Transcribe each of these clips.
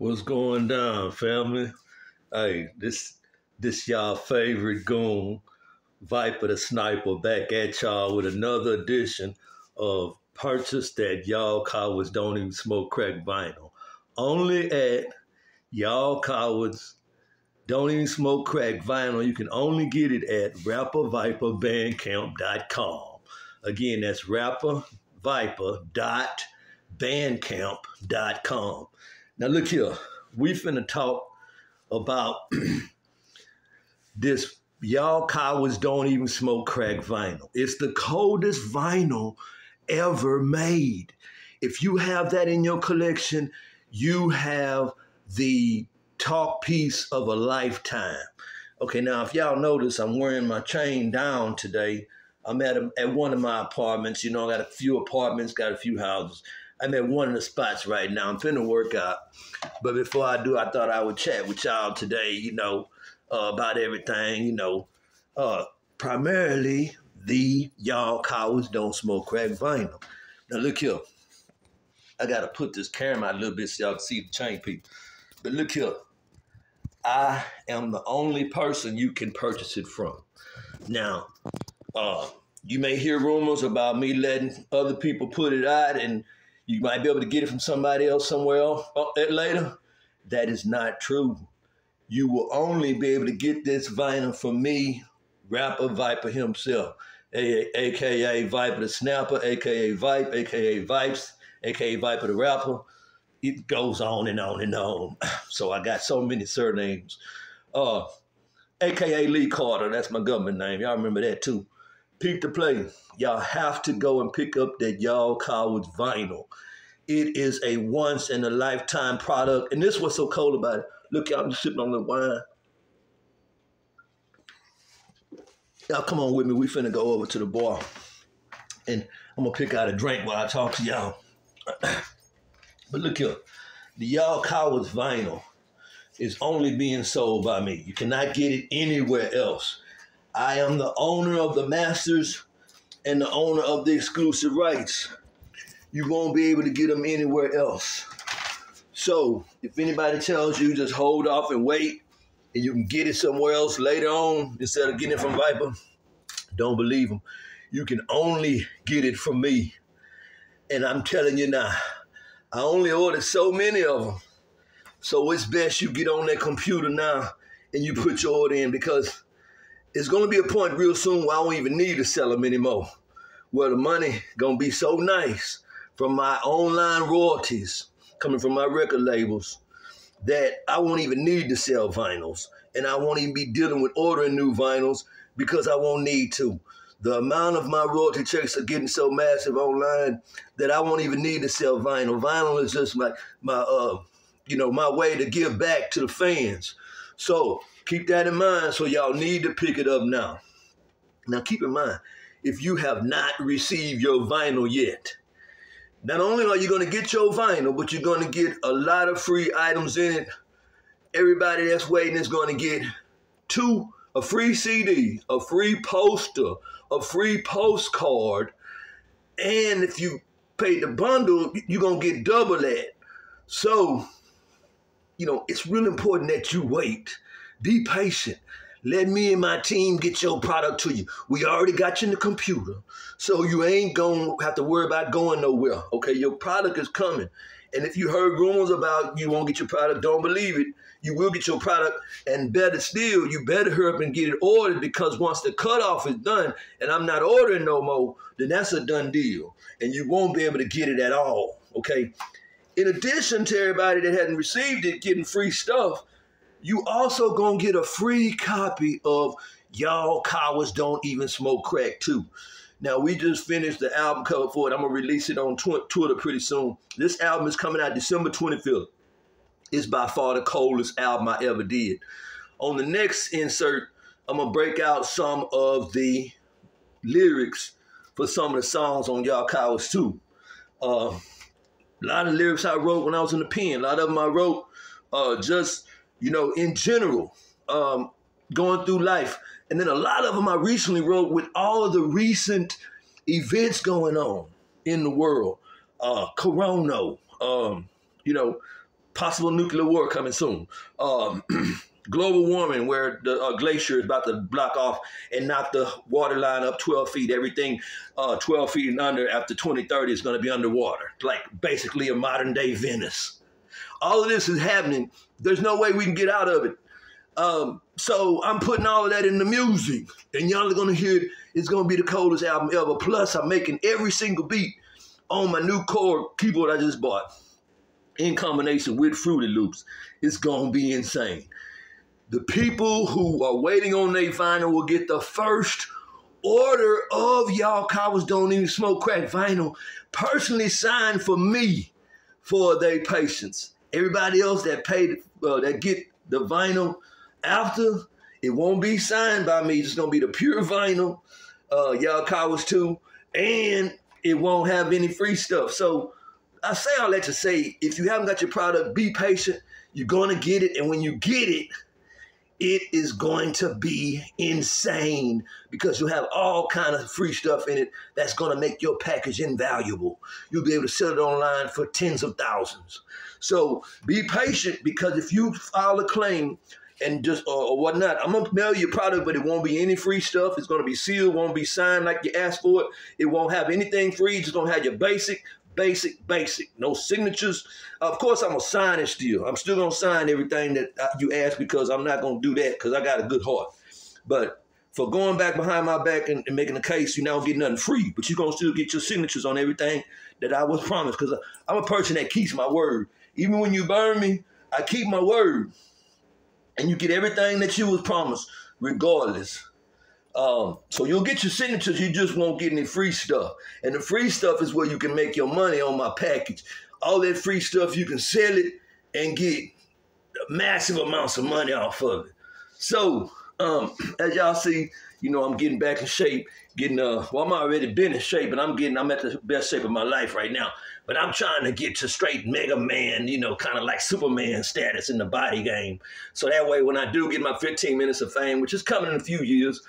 What's going down, family? Hey, this y'all favorite goon, Viper the Sniper, back at y'all with another edition of Purchase That Y'all Cowards Don't Even Smoke Crack Vinyl. Only at Y'all Cowards Don't Even Smoke Crack Vinyl. You can only get it at rapperviperbandcamp.com. Again, that's rapperviper.bandcamp.com. Now look here, we finna talk about this Y'all Cowards Don't Even Smoke Crack vinyl. It's the coldest vinyl ever made. If you have that in your collection, you have the talk piece of a lifetime. Okay, now if y'all notice, I'm wearing my chain down today. I'm at one of my apartments. You know, I got a few apartments, got a few houses. I'm at one of the spots right now. I'm finna work out. But before I do, I thought I would chat with y'all today, you know, about everything, you know. Primarily, the Y'all Cowards Don't Smoke Crack vinyl. Now, look here. I got to put this camera out a little bit so y'all can see the chain people. But look here. I am the only person you can purchase it from. Now, you may hear rumors about me letting other people put it out and you might be able to get it from somebody else somewhere else later. That is not true. You will only be able to get this vinyl from me, Rapper Viper himself, a.k.a. Viper the Snapper, a.k.a. Vipe, a.k.a. Vipes, a.k.a. Viper the Rapper. It goes on and on and on. So I got so many surnames. A.k.a. Lee Carter, that's my government name. Y'all remember that too. Peep the play. Y'all have to go and pick up that Y'all Cowards vinyl. It is a once-in-a-lifetime product. And this is what's so cold about it. Look, y'all, I'm just sipping on a little wine. Y'all come on with me. We finna go over to the bar. And I'm going to pick out a drink while I talk to y'all. But look here. The Y'all Cowards vinyl is only being sold by me. You cannot get it anywhere else. I am the owner of the masters and the owner of the exclusive rights. You won't be able to get them anywhere else. So if anybody tells you just hold off and wait and you can get it somewhere else later on instead of getting it from Viper, don't believe them. You can only get it from me. And I'm telling you now, I only ordered so many of them. So it's best you get on that computer now and you put your order in, because it's going to be a point real soon where I don't even need to sell them anymore. Where the money going to be so nice from my online royalties coming from my record labels that I won't even need to sell vinyls. And I won't even be dealing with ordering new vinyls because I won't need to. The amount of my royalty checks are getting so massive online that I won't even need to sell vinyl. Vinyl is just my way to give back to the fans. So keep that in mind, so y'all need to pick it up now. Now, keep in mind, if you have not received your vinyl yet, not only are you going to get your vinyl, but you're going to get a lot of free items in it. Everybody that's waiting is going to get a free CD, a free poster, a free postcard, and if you pay the bundle, you're going to get double that. So, you know, it's real important that you wait. Be patient. Let me and my team get your product to you. We already got you in the computer, so you ain't going to have to worry about going nowhere, okay? Your product is coming. And if you heard rumors about you won't get your product, don't believe it. You will get your product, and better still, you better hurry up and get it ordered, because once the cutoff is done and I'm not ordering no more, then that's a done deal, and you won't be able to get it at all, okay? In addition to everybody that hadn't received it getting free stuff, you also gonna get a free copy of Y'all Cowards Don't Even Smoke Crack 2. Now, we just finished the album cover for it. I'm gonna release it on Twitter pretty soon. This album is coming out December 25th. It's by far the coldest album I ever did. On the next insert, I'm gonna break out some of the lyrics for some of the songs on Y'all Cowards 2. A lot of lyrics I wrote when I was in the pen. A lot of them I wrote just... you know, in general, going through life. And then a lot of them I recently wrote with all of the recent events going on in the world. Corona, possible nuclear war coming soon. Global warming, where the glacier is about to block off and knock the water line up 12 feet. Everything 12 feet and under after 2030 is going to be underwater. Like basically a modern day Venice. All of this is happening. There's no way we can get out of it. So I'm putting all of that in the music. And y'all are going to hear it. It's going to be the coldest album ever. Plus, I'm making every single beat on my new core keyboard I just bought in combination with Fruity Loops. It's going to be insane. The people who are waiting on their vinyl will get the first order of Y'all Cowards Don't Even Smoke Crack vinyl personally signed for me for their patience. Everybody else that paid, that get the vinyl after, it won't be signed by me. It's going to be the pure vinyl, Y'all Cowards 2, and it won't have any free stuff. So I say all that to say, if you haven't got your product, be patient. You're going to get it, and when you get it, it is going to be insane because you'll have all kind of free stuff in it that's going to make your package invaluable. You'll be able to sell it online for tens of thousands. So be patient, because if you file a claim and just or whatnot, I'm going to mail you a product, but it won't be any free stuff. It's going to be sealed, won't be signed like you asked for it. It won't have anything free. It's just going to have your basic. No signatures. Of course, I'm going to sign it still. I'm still going to sign everything that you ask, because I'm not going to do that because I got a good heart. But for going back behind my back and making a case, you're not going to get nothing free, but you're going to still get your signatures on everything that I was promised, because I'm a person that keeps my word. Even when you burn me, I keep my word. And you get everything that you was promised regardless. So you'll get your signatures, you just won't get any free stuff. And the free stuff is where you can make your money on my package. All that free stuff, you can sell it and get massive amounts of money off of it. So as y'all see, you know, I'm getting back in shape, getting, well, I'm already been in shape, but I'm at the best shape of my life right now. But I'm trying to get to straight Mega Man, you know, kind of like Superman status in the body game. So that way, when I do get my 15 minutes of fame, which is coming in a few years,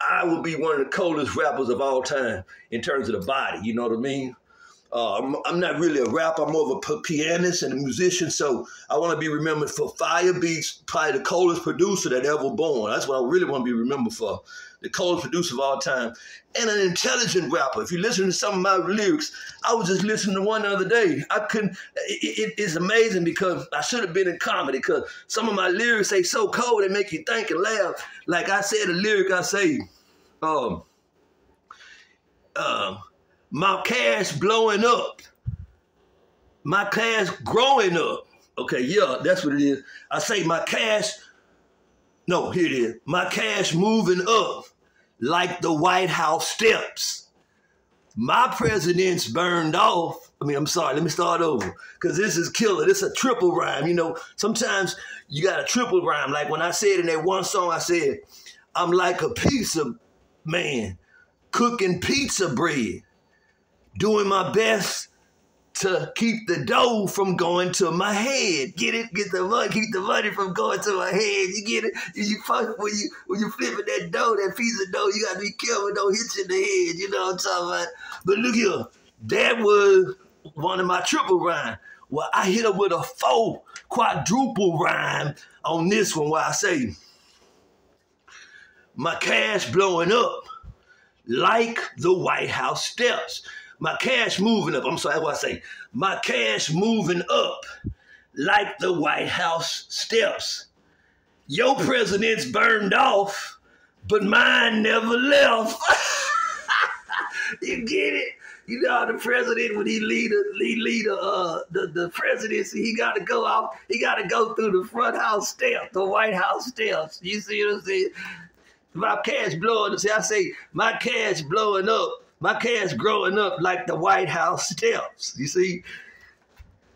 I will be one of the coldest rappers of all time in terms of the body, you know what I mean? I'm not really a rapper, I'm more of a pianist and a musician, so I want to be remembered for fire beats, probably the coldest producer that ever born. That's what I really want to be remembered for, the coldest producer of all time, and an intelligent rapper. If you listen to some of my lyrics, I was just listening to one the other day. I couldn't, it's amazing, because I should have been in comedy, because some of my lyrics, they so cold, they make you think and laugh. Like I said, a lyric I say, my cash blowing up. My cash growing up. Okay, yeah, that's what it is. I say my cash, no, here it is. My cash moving up like the White House steps. My president's burned off. I mean, I'm sorry, let me start over, because this is killer. This is a triple rhyme. You know, sometimes you got a triple rhyme. Like when I said in that one song, I said, I'm like a pizza man cooking pizza bread, doing my best to keep the dough from going to my head. Get it? Get the money. Keep the money from going to my head. You get it? When you flipping that dough, that piece of dough, you got to be careful. Don't hit you in the head. You know what I'm talking about? But look here. That was one of my triple rhymes. Well, I hit up with a four quadruple rhyme on this one where I say, my cash blowing up like the White House steps. My cash moving up. I'm sorry, that's what I say. My cash moving up like the White House steps. Your president's burned off, but mine never left. You get it? You know how the president, when he lead the presidency, he got to go off. He got to go through the front house steps, the White House steps. You see what I'm saying? My cash blowing up. See, I say my cash blowing up. My cash growing up like the White House steps. You see,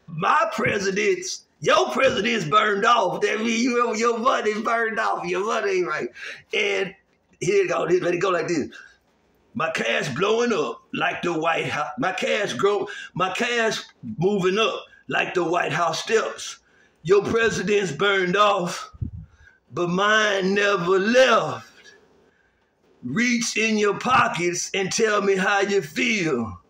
my president's, your president's burned off. That means your money burned off. Your money ain't right. And here it go. Let it go like this. My cash blowing up like the White House. My cash grow. My cash moving up like the White House steps. Your president's burned off, but mine never left. Reach in your pockets and tell me how you feel.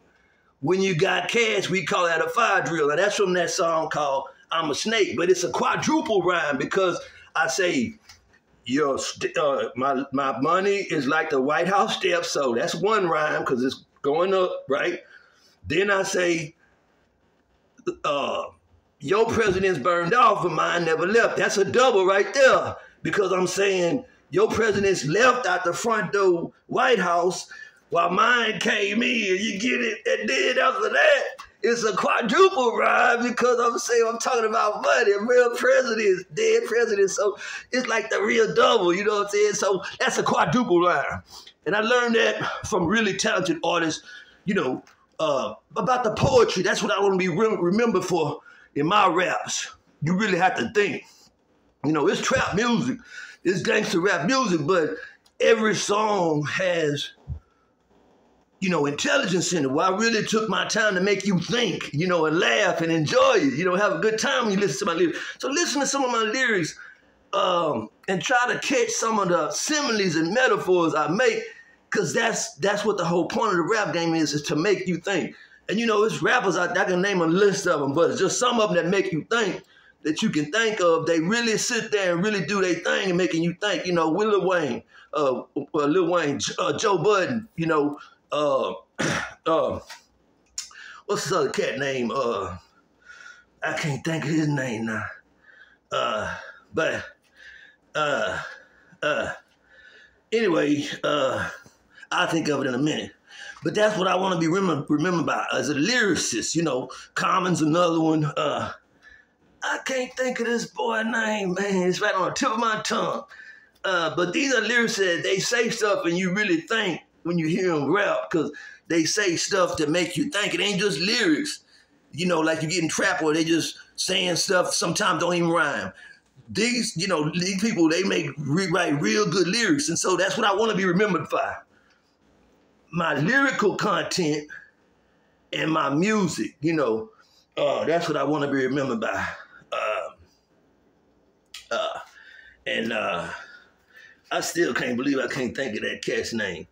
When you got cash, we call that a fire drill. And that's from that song called I'm a snake, but it's a quadruple rhyme because I say, your my money is like the White House steps, so that's one rhyme because it's going up, right? Then I say, your president's burned off, but mine never left. That's a double right there because I'm saying your president's left out the front door White House while mine came in. You get it? And then after that, it's a quadruple rhyme because I'm saying I'm talking about money, real presidents, dead presidents. So it's like the real double, you know what I'm saying? So that's a quadruple rhyme. And I learned that from really talented artists, you know, about the poetry. That's what I want to be remembered for in my raps. You really have to think. You know, it's trap music. It's gangsta rap music, but every song has, you know, intelligence in it. Well, I really took my time to make you think, you know, and laugh and enjoy it. You know, have a good time when you listen to my lyrics. So listen to some of my lyrics and try to catch some of the similes and metaphors I make, because that's what the whole point of the rap game is to make you think. And, you know, it's rappers out there, I can name a list of them, but it's just some of them that make you think, that you can think of. They really sit there and really do their thing and making you think. You know, Lil Wayne, Joe Budden, you know, what's this other cat name? I can't think of his name now. Anyway, I'll think of it in a minute. But that's what I want to be remembered by as a lyricist. You know, Common's another one. I can't think of this boy's name, man. It's right on the tip of my tongue. But these are lyricists. They say stuff and you really think when you hear them rap, because they say stuff that make you think. It ain't just lyrics, you know, like you get in trap where they just saying stuff sometimes don't even rhyme. These, you know, these people, they write real good lyrics, and so that's what I want to be remembered by. My lyrical content and my music, you know, that's what I want to be remembered by. And I still can't believe I can't think of that cat's name.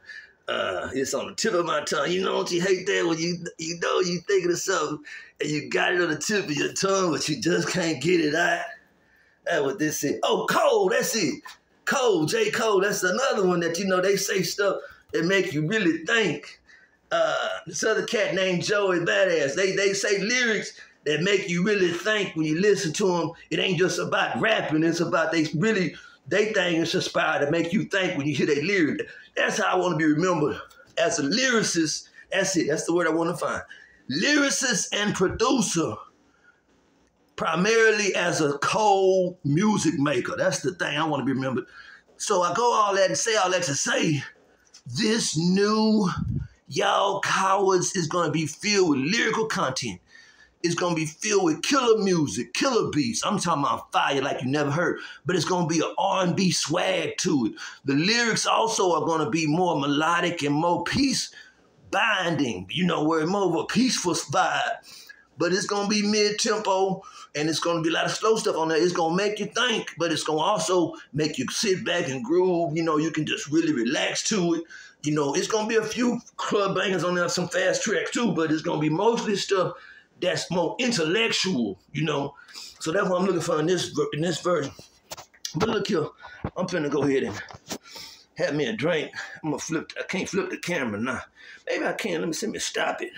It's on the tip of my tongue. You know, don't you hate that when you know you thinking of something and you got it on the tip of your tongue, but you just can't get it out? That's what this is. Oh, Cole, that's it. Cole, J. Cole, that's another one that, you know, they say stuff that make you really think. This other cat named Joey Badass, they say lyrics that make you really think when you listen to them. It ain't just about rapping, it's about they think it's inspired to make you think when you hear their lyric. That's how I want to be remembered as a lyricist. That's it. That's the word I want to find. Lyricist and producer, primarily as a cold music maker. That's the thing I want to be remembered. So I go all that and say all that to say, this new Y'all Cowards is going to be filled with lyrical content. It's going to be filled with killer music, killer beats. I'm talking about fire like you never heard, but it's going to be an R&B swag to it. The lyrics also are going to be more melodic and more peace binding, you know, where it's more of a peaceful vibe. But it's going to be mid-tempo, and it's going to be a lot of slow stuff on there. It's going to make you think, but it's going to also make you sit back and groove. You know, you can just really relax to it. You know, it's going to be a few club bangers on there, some fast tracks too, but it's going to be mostly stuff that's more intellectual, you know. So that's what I'm looking for in this version. But look here, I'm finna go ahead and have me a drink. I'm gonna flip. I can't flip the camera now. Maybe I can. Let me stop it.